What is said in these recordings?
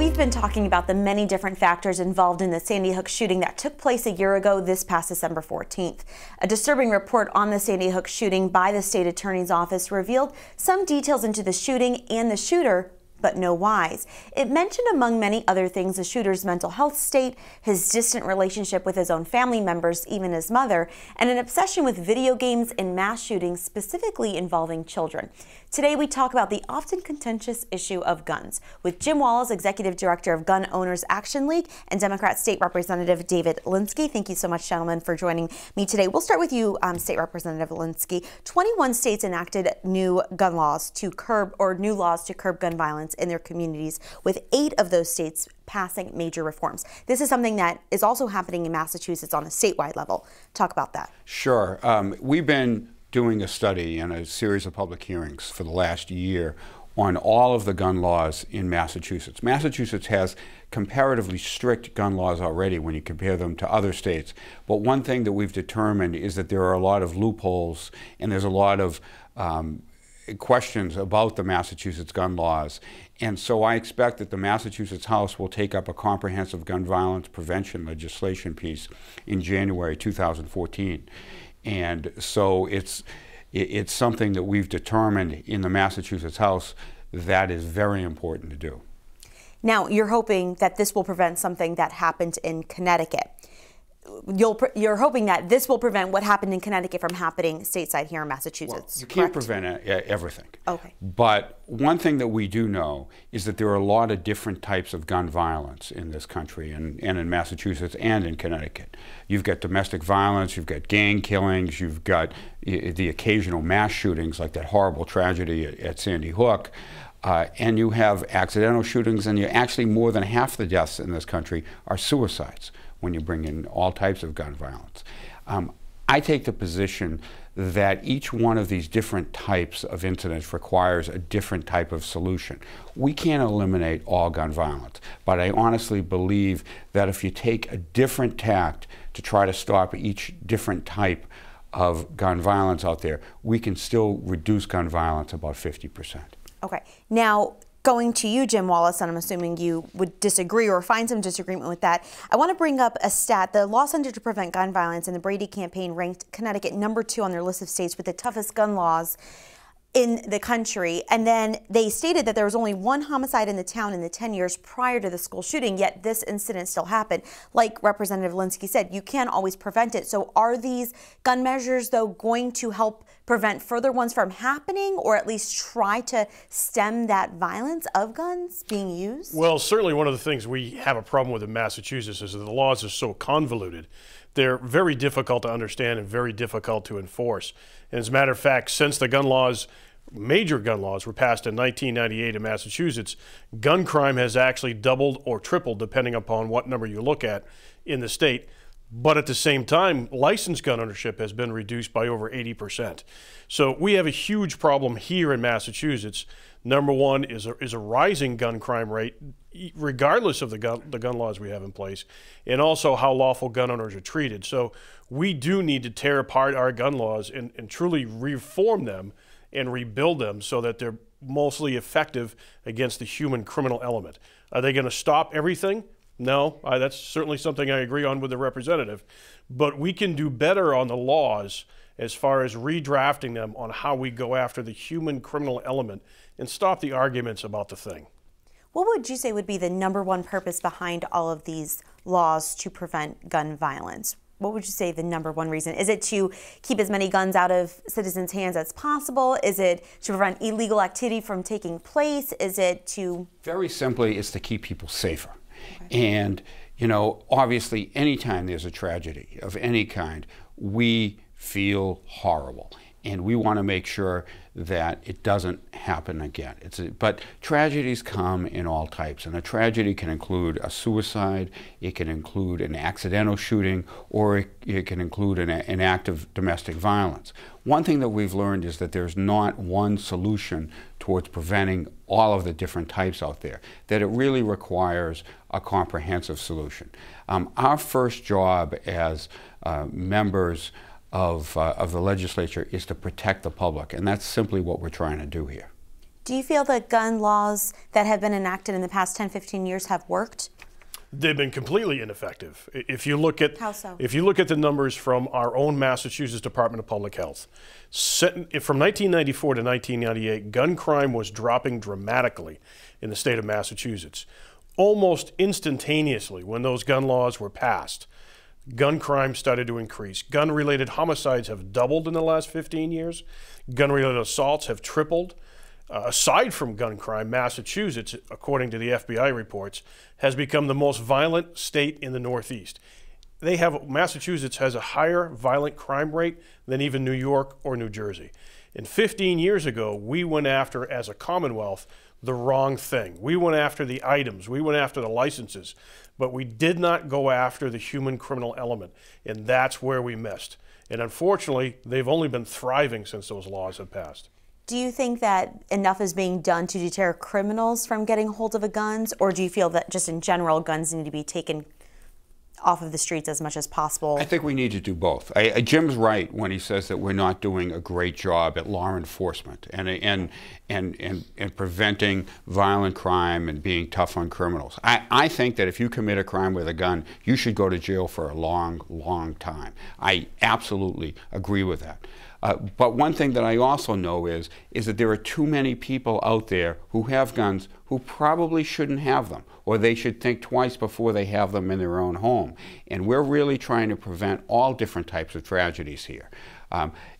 We've been talking about the many different factors involved in the Sandy Hook shooting that took place a year ago this past December 14th. A disturbing report on the Sandy Hook shooting by the state attorney's office revealed some details into the shooting and the shooter, but no whys. It mentioned, among many other things, the shooter's mental health state, his distant relationship with his own family members, even his mother, and an obsession with video games and mass shootings, specifically involving children. Today we talk about the often contentious issue of guns with Jim Wallace, Executive Director of Gun Owners Action League, and Democrat State Representative David Linsky. Thank you so much, gentlemen, for joining me today. We'll start with you, State Representative Linsky. 21 states enacted new laws to curb gun violence in their communities, with 8 of those states passing major reforms. This is something that is also happening in Massachusetts on a statewide level. Talk about that. Sure. We've been doing a study and a series of public hearings for the last year on all of the gun laws in Massachusetts. Massachusetts has comparatively strict gun laws already when you compare them to other states. But one thing that we've determined is that there are a lot of loopholes and there's a lot of questions about the Massachusetts gun laws. And so I expect that the Massachusetts House will take up a comprehensive gun violence prevention legislation piece in January 2014. And so it's something that we've determined in the Massachusetts House that is very important to do. Now, you're hoping that this will prevent something that happened in Connecticut. You're hoping that this will prevent what happened in Connecticut from happening stateside here in Massachusetts. Well, you can't prevent everything. Okay. But one thing that we do know is that there are a lot of different types of gun violence in this country and in Massachusetts and in Connecticut. You've got domestic violence, you've got gang killings, you've got the occasional mass shootings like that horrible tragedy at Sandy Hook. And you have accidental shootings, and you're actually more than half the deaths in this country are suicides when you bring in all types of gun violence. I take the position that each one of these different types of incidents requires a different type of solution. We can't eliminate all gun violence, but I honestly believe that if you take a different tact to try to stop each different type of gun violence out there, we can still reduce gun violence about 50%. Okay. Now, going to you, Jim Wallace, and I'm assuming you would disagree or find some disagreement with that. I want to bring up a stat. The Law Center to Prevent Gun Violence and the Brady campaign ranked Connecticut #2 on their list of states with the toughest gun laws in the country. And then they stated that there was only one homicide in the town in the 10 years prior to the school shooting, yet this incident still happened. Like Representative Linsky said, you can't always prevent it. So are these gun measures, though, going to help prevent further ones from happening, or at least try to stem that violence of guns being used? Well, certainly one of the things we have a problem with in Massachusetts is that the laws are so convoluted. They're very difficult to understand and very difficult to enforce. And as a matter of fact, since the gun laws, major gun laws, were passed in 1998 in Massachusetts, gun crime has actually doubled or tripled, depending upon what number you look at, in the state. But at the same time, licensed gun ownership has been reduced by over 80%. So we have a huge problem here in Massachusetts. Number one is a rising gun crime rate, regardless of the gun laws we have in place, and also how lawful gun owners are treated. So we do need to tear apart our gun laws and truly reform them and rebuild them so that they're mostly effective against the human criminal element. Are they going to stop everything? No, that's certainly something I agree on with the representative. But we can do better on the laws as far as redrafting them on how we go after the human criminal element and stop the arguments about the thing. What would you say would be the #1 purpose behind all of these laws to prevent gun violence? What would you say the #1 reason? Is it to keep as many guns out of citizens' hands as possible? Is it to prevent illegal activity from taking place? Is it to... Very simply, it's to keep people safer. And, you know, obviously anytime there's a tragedy of any kind, we feel horrible. And we want to make sure that it doesn't happen again. But tragedies come in all types, and a tragedy can include a suicide, it can include an accidental shooting, or it can include an act of domestic violence. One thing that we've learned is that there's not one solution towards preventing all of the different types out there, that it really requires a comprehensive solution. Our first job as members of the legislature is to protect the public, and that's simply what we're trying to do here. Do you feel that gun laws that have been enacted in the past 10, 15 years have worked? They've been completely ineffective. If you look at how so? If you look at the numbers from our own Massachusetts Department of Public Health, from 1994 to 1998, gun crime was dropping dramatically in the state of Massachusetts. Almost instantaneously, when those gun laws were passed, gun crime started to increase. Gun-related homicides have doubled in the last 15 years. Gun-related assaults have tripled. Aside from gun crime, Massachusetts, according to the FBI reports, has become the most violent state in the Northeast. Massachusetts has a higher violent crime rate than even New York or New Jersey. And 15 years ago, we went after, as a Commonwealth, the wrong thing. We went after the items, we went after the licenses, but we did not go after the human criminal element, and that's where we missed. And unfortunately, they've only been thriving since those laws have passed. Do you think that enough is being done to deter criminals from getting hold of guns, or do you feel that just in general guns need to be taken off of the streets as much as possible? I think we need to do both. Jim's right when he says that we're not doing a great job at law enforcement and preventing violent crime and being tough on criminals. I think that if you commit a crime with a gun, you should go to jail for a long, long time. I absolutely agree with that. But one thing that I also know is that there are too many people out there who have guns who probably shouldn't have them, or they should think twice before they have them in their own home. And we're really trying to prevent all different types of tragedies here.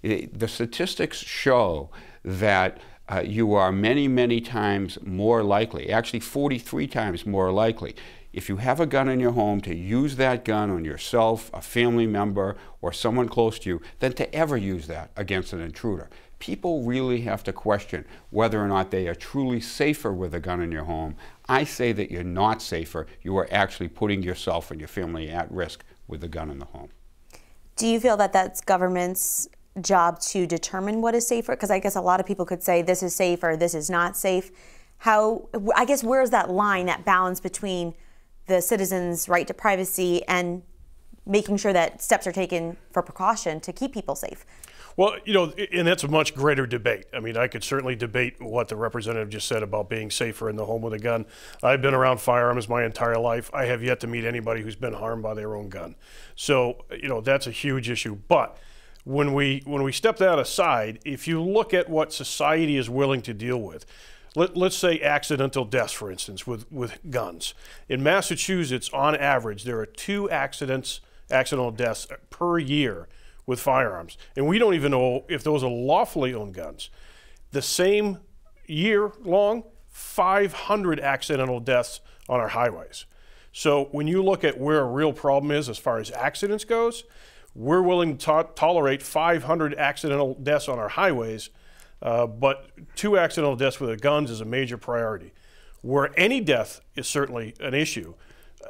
The statistics show that you are many, many times more likely, actually 43 times more likely, if you have a gun in your home, to use that gun on yourself, a family member, or someone close to you, than to ever use that against an intruder. People really have to question whether or not they are truly safer with a gun in your home. I say that you're not safer. You are actually putting yourself and your family at risk with a gun in the home. Do you feel that that's government's job to determine what is safer? Because I guess a lot of people could say this is safe or this is not safe. I guess where's that line, that balance between the citizens' right to privacy and making sure that steps are taken for precaution to keep people safe? Well, you know, and that's a much greater debate. I mean, I could certainly debate what the representative just said about being safer in the home with a gun. I've been around firearms my entire life. I have yet to meet anybody who's been harmed by their own gun. So, you know, that's a huge issue. But when we step that aside, if you look at what society is willing to deal with, let's say accidental deaths, for instance, with guns. In Massachusetts, on average, there are 2 accidental deaths per year with firearms. And we don't even know if those are lawfully owned guns. The same year long, 500 accidental deaths on our highways. So when you look at where a real problem is as far as accidents goes, we're willing to tolerate 500 accidental deaths on our highways, but 2 accidental deaths with guns is a major priority. Where any death is certainly an issue,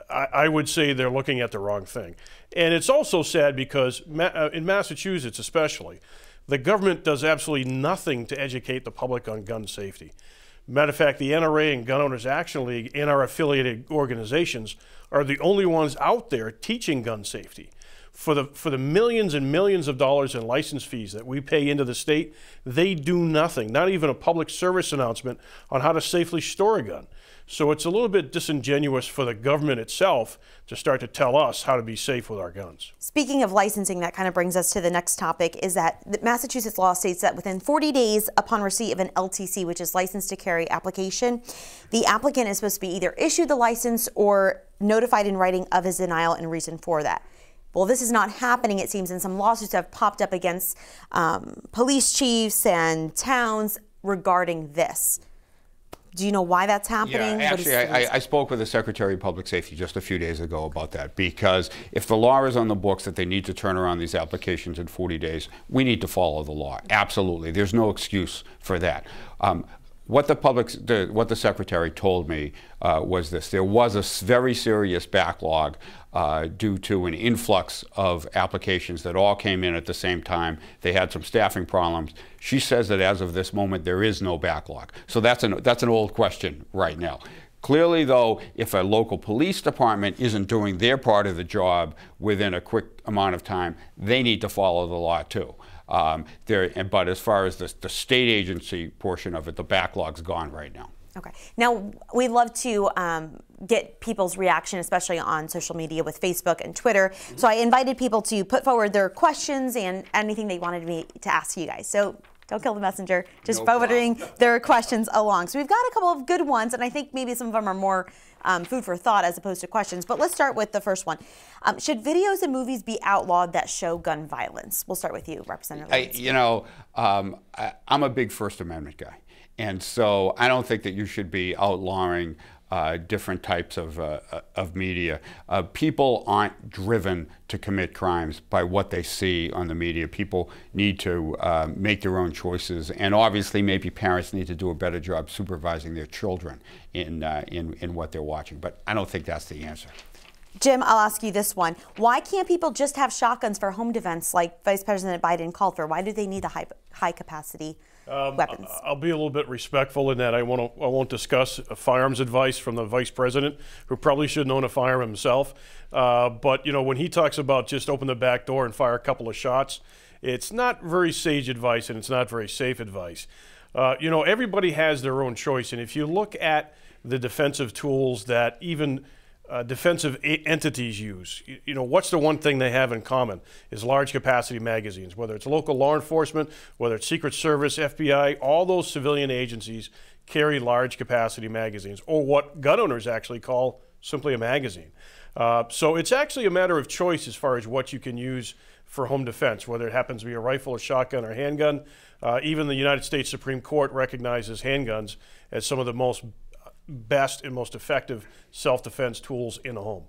I would say they're looking at the wrong thing. And it's also sad because in Massachusetts especially, the government does absolutely nothing to educate the public on gun safety. Matter of fact, the NRA and Gun Owners Action League and our affiliated organizations are the only ones out there teaching gun safety. For the millions and millions of dollars in license fees that we pay into the state, they do nothing, not even a public service announcement on how to safely store a gun. So it's a little bit disingenuous for the government itself to start to tell us how to be safe with our guns. Speaking of licensing, that kind of brings us to the next topic, is that the Massachusetts law states that within 40 days upon receipt of an LTC, which is license to carry application, the applicant is supposed to be either issued the license or notified in writing of his denial and reason for that. Well, this is not happening, it seems, and some lawsuits have popped up against police chiefs and towns regarding this. Do you know why that's happening? Yeah, actually, I spoke with the Secretary of Public Safety just a few days ago about that, because if the law is on the books that they need to turn around these applications in 40 days, we need to follow the law. Absolutely. There's no excuse for that. What the Secretary told me was this. There was a very serious backlog due to an influx of applications that all came in at the same time. They had some staffing problems. She says that as of this moment, there is no backlog. So that's an old question right now. Clearly, though, if a local police department isn't doing their part of the job within a quick amount of time, they need to follow the law, too. But as far as the state agency portion of it, the backlog's gone right now. Okay. Now, we love to get people's reaction, especially on social media with Facebook and Twitter. Mm-hmm. So I invited people to put forward their questions and anything they wanted me to ask you guys. So don't kill the messenger, just forwarding their questions along. So we've got a couple of good ones, and I think maybe some of them are more food for thought as opposed to questions. But let's start with the first one. Should videos and movies be outlawed that show gun violence? We'll start with you, Representative Linsky. I'm a big First Amendment guy. And so I don't think that you should be outlawing different types of media. People aren't driven to commit crimes by what they see on the media. People need to make their own choices, and obviously maybe parents need to do a better job supervising their children in what they're watching. But I don't think that's the answer. Jim, I'll ask you this one. Why can't people just have shotguns for home defense like Vice President Biden called for? Why do they need the high-capacity weapons? I'll be a little bit respectful in that I won't discuss firearms advice from the Vice President, who probably shouldn't own a firearm himself. But, you know, when he talks about just open the back door and fire a couple of shots, it's not very sage advice, and it's not very safe advice. You know, everybody has their own choice. And if you look at the defensive tools that even defensive entities use, you know, what's the one thing they have in common is large capacity magazines, whether it's local law enforcement, whether it's Secret Service, FBI, all those civilian agencies carry large capacity magazines, or what gun owners actually call simply a magazine. So it's actually a matter of choice as far as what you can use for home defense, whether it happens to be a rifle, a shotgun, or handgun. Even the United States Supreme Court recognizes handguns as some of the most best and most effective self-defense tools in a home.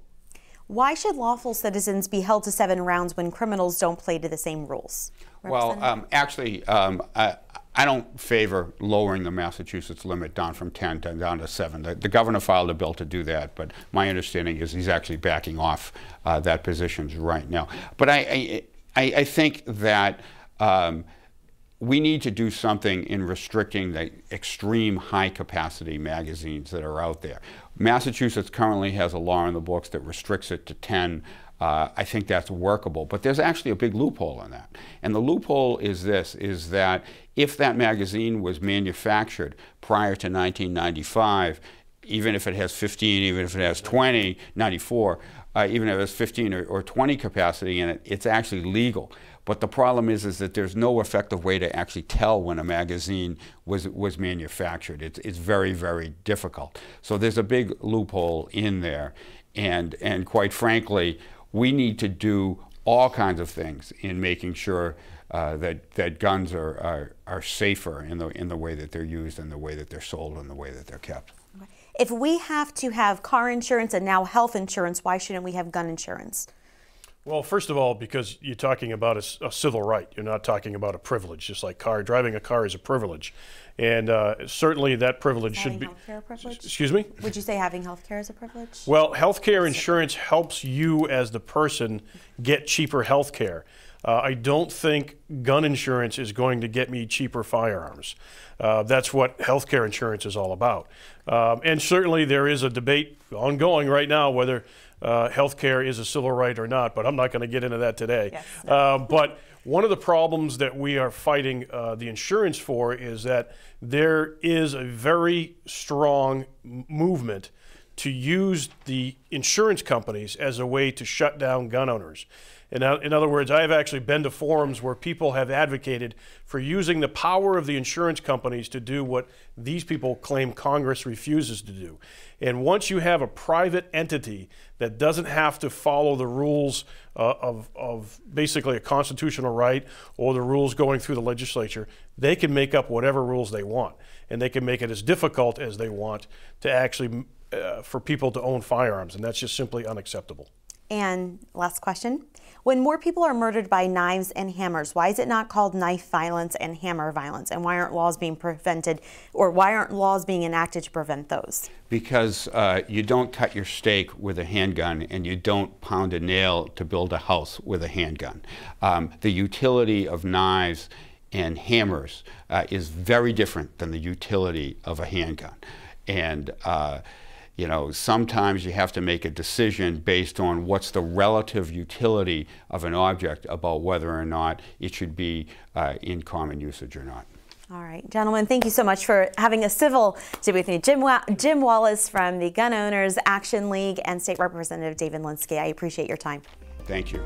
Why should lawful citizens be held to 7 rounds when criminals don't play to the same rules? Well, actually, I don't favor lowering the Massachusetts limit down from 10 down to 7. The governor filed a bill to do that, but my understanding is he's actually backing off that position right now. But I think that we need to do something in restricting the extreme high-capacity magazines that are out there. Massachusetts currently has a law in the books that restricts it to 10. I think that's workable, but there's actually a big loophole in that. And the loophole is this, is that if that magazine was manufactured prior to 1995, even if it has 15, even if it has 20, 94, even if it has 15 or 20 capacity in it, it's actually legal. But the problem is that there's no effective way to actually tell when a magazine was manufactured. It's very, very difficult. So there's a big loophole in there. And quite frankly, we need to do all kinds of things in making sure that guns are safer in the way that they're used, in the way that they're sold, and the way that they're kept. If we have to have car insurance and now health insurance, why shouldn't we have gun insurance? Well, first of all, because you're talking about a civil right. You're not talking about a privilege, just like driving a car is a privilege. And certainly that privilege should be... Having health care a privilege? Excuse me? Would you say having health care is a privilege? Well, health care insurance helps you as the person get cheaper health care. I don't think gun insurance is going to get me cheaper firearms. That's what healthcare insurance is all about. And certainly there is a debate ongoing right now whether healthcare is a civil right or not, but I'm not going to get into that today. Yes, no. But one of the problems that we are fighting the insurance for is that there is a very strong movement to use the insurance companies as a way to shut down gun owners. In other words, I have actually been to forums where people have advocated for using the power of the insurance companies to do what these people claim Congress refuses to do. And once you have a private entity that doesn't have to follow the rules of basically a constitutional right or the rules going through the legislature, they can make up whatever rules they want. And they can make it as difficult as they want to actually for people to own firearms. And that's just simply unacceptable. And last question. When more people are murdered by knives and hammers, why is it not called knife violence and hammer violence? And why aren't laws being prevented, or why aren't laws being enacted to prevent those? Because you don't cut your steak with a handgun, and you don't pound a nail to build a house with a handgun. The utility of knives and hammers is very different than the utility of a handgun. And You know, sometimes you have to make a decision based on what's the relative utility of an object about whether or not it should be in common usage or not. All right, gentlemen, thank you so much for having a civil debate with me. Jim Wallace from the Gun Owners Action League and State Representative David Linsky. I appreciate your time. Thank you.